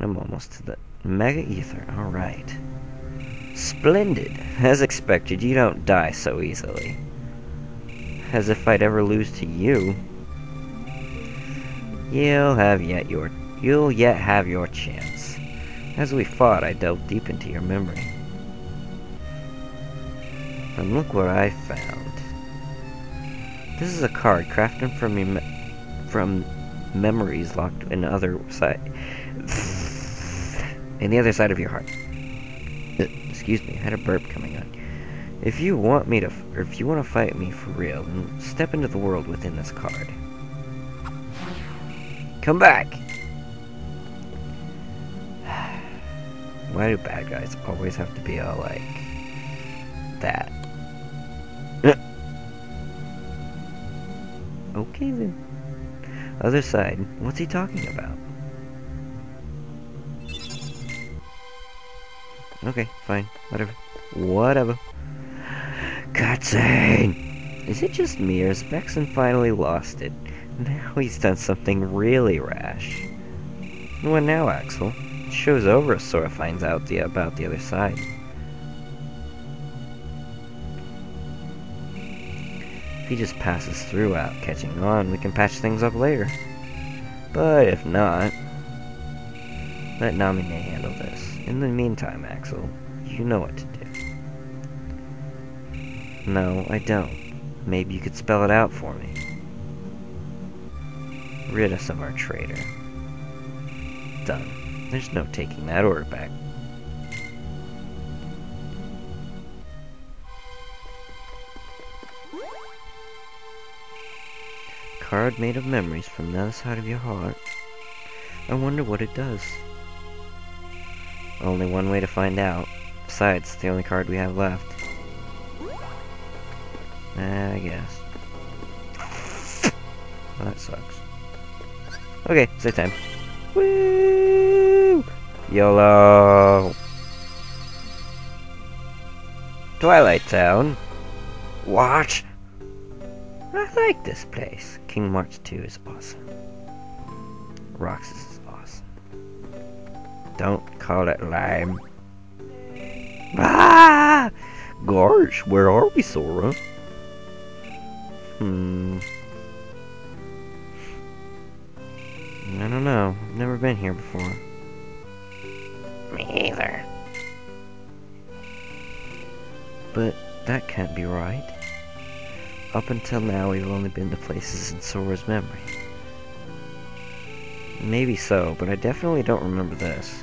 I'm almost to the Mega Ether. Alright. Splendid. As expected, you don't die so easily. As if I'd ever lose to you. You'll yet have your chance. As we fought, I delved deep into your memory. And look what I found. This is a card crafted from memories locked in the other side. In the other side of your heart. Excuse me, I had a burp coming on. If you want to fight me for real, then step into the world within this card. Come back! Why do bad guys always have to be all like that? Okay then. Other side, what's he talking about? Okay, fine. Whatever. Cutscene! Is it just me or has Vexen finally lost it? Now he's done something really rash. What now, Axel? It shows over if Sora finds out about the other side. If he just passes through without catching on, we can patch things up later. But if not, let Naminé handle this. In the meantime, Axel, you know what to do. No, I don't. Maybe you could spell it out for me. Rid us of our traitor. Done. There's no taking that order back. Card made of memories from the other side of your heart. I wonder what it does. Only one way to find out. Besides, it's the only card we have left. I guess. Well, that sucks. Okay, save time. Woo! YOLO! Twilight Town? What? I like this place. Kingdom Hearts 2 is awesome. Roxas is awesome. Don't call it lime. Ah! Gosh, where are we, Sora? I don't know. I've never been here before. Me either. But that can't be right. Up until now, we've only been to places in Sora's memory. Maybe so, but I definitely don't remember this.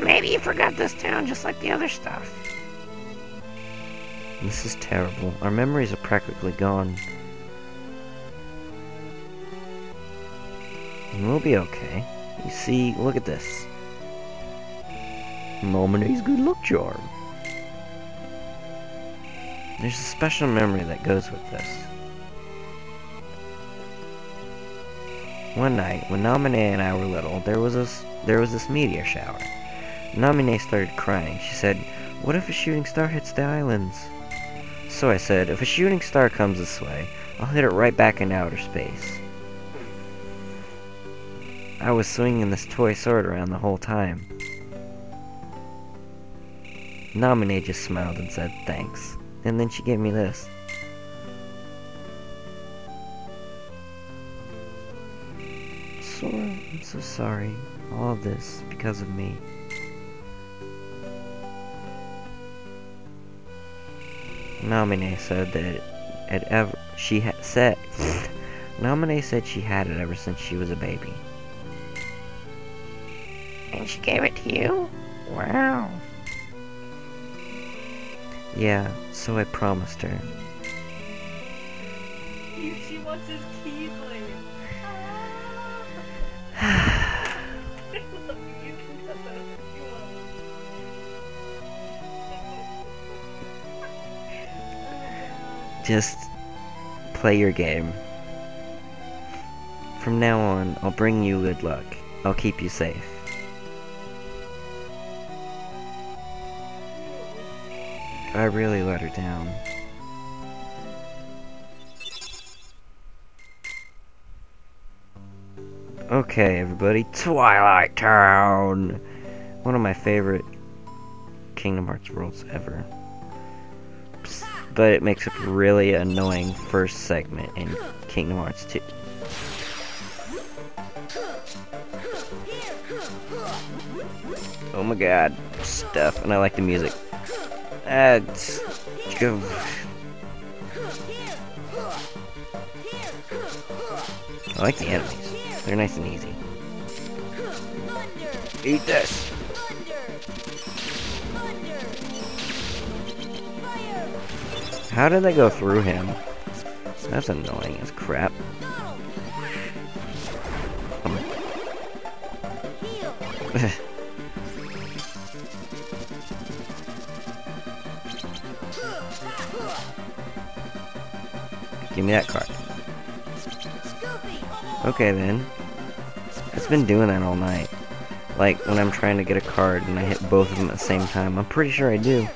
Maybe you forgot this town just like the other stuff. This is terrible. Our memories are practically gone. We'll be okay. You see, look at this. Naminé's good luck charm. There's a special memory that goes with this. One night, when Naminé and I were little, there was this meteor shower. Naminé started crying. She said, "What if a shooting star hits the islands?" So I said, "If a shooting star comes this way, I'll hit it right back into outer space." I was swinging this toy sword around the whole time. Naminé just smiled and said thanks, and then she gave me this. Sora, I'm so sorry. All of this because of me. Naminé said that Naminé said she had it ever since she was a baby. And she gave it to you? Wow. Yeah, so I promised her. She wants his keys later. I love you. Just play your game. From now on, I'll bring you good luck. I'll keep you safe. I really let her down. Okay, everybody, Twilight Town! One of my favorite Kingdom Hearts worlds ever. Psst, but it makes a really annoying first segment in Kingdom Hearts 2. Oh my god, stuff, and I like the music. Let's go. I like the enemies. They're nice and easy. Eat this! How did they go through him? That's annoying as crap. Come on. Give me that card. Okay then. It's been doing that all night. Like, when I'm trying to get a card and I hit both of them at the same time, I'm pretty sure I do,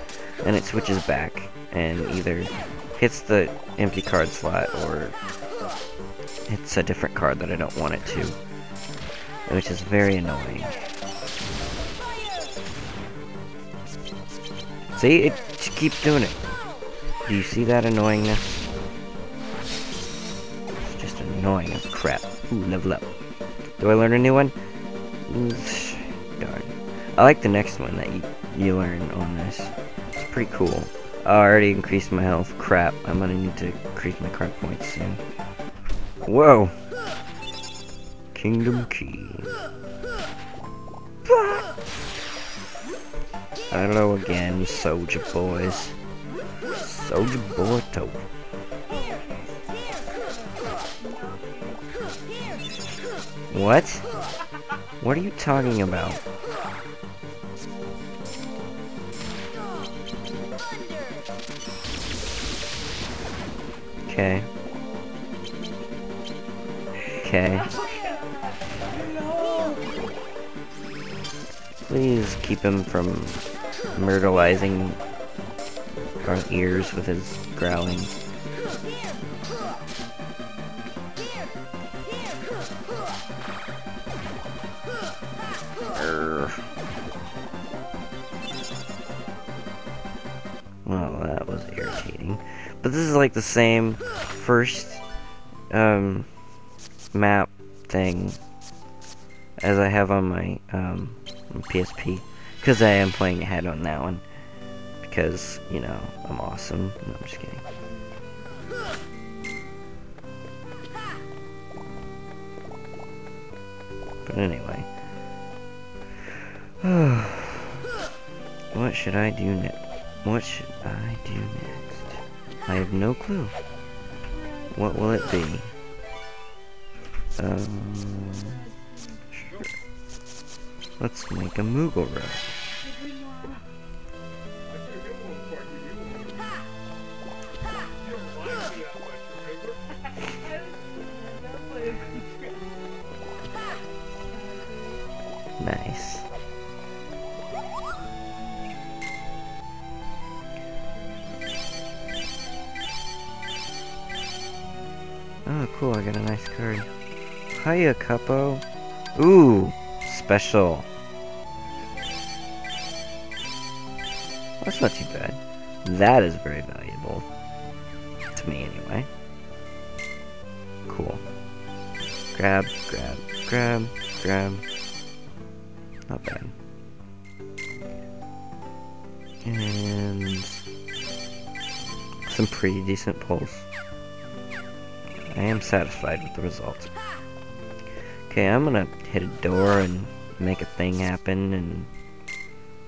and it switches back and either hits the empty card slot or hits a different card that I don't want it to, which is very annoying. See, it just keeps doing it. Do you see that annoyingness? It's just annoying as crap. Ooh, level up. Do I learn a new one? Darn. I like the next one that you learn on this. It's pretty cool. I already increased my health. Crap, I'm gonna need to increase my card points soon. Whoa! Kingdom Key. I don't know again, soldier boys. Soldier boy tote. What? What are you talking about? Okay. Okay. Please keep him from myrtleizing our ears with his growling. Well, that was irritating. But this is like the same first map thing as I have on my PSP, because I am playing ahead on that one, because, you know, I'm awesome. No, I'm just kidding. But anyway, what should I do next? What should I do next? I have no clue. What will it be? Sure. Let's make a Moogle run. Nice. Oh, cool, I got a nice card. Hiya, Capo. Ooh, special. That's not too bad. That is very valuable. To me, anyway. Cool. Grab, grab, grab, grab. Not bad. And some pretty decent pulls. I am satisfied with the results. Okay, I'm gonna hit a door and make a thing happen, and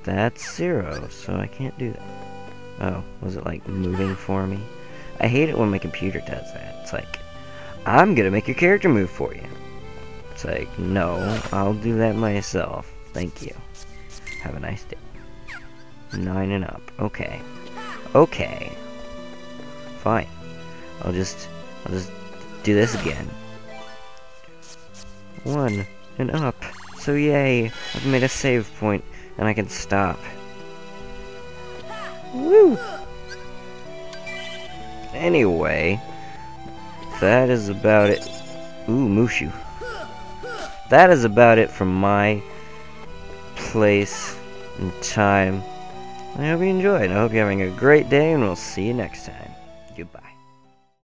that's 0, so I can't do that. Oh, was it like moving for me? I hate it when my computer does that. It's like, I'm gonna make your character move for you. It's like, no, I'll do that myself. Thank you. Have a nice day. 9 and up. Okay. Okay. Fine. I'll just do this again. 1 and up. So yay! I've made a save point and I can stop. Woo! Anyway, that is about it. Ooh, Mushu. that is about it from my place and time. I hope you enjoyed. I hope you're having a great day, and we'll see you next time. Goodbye.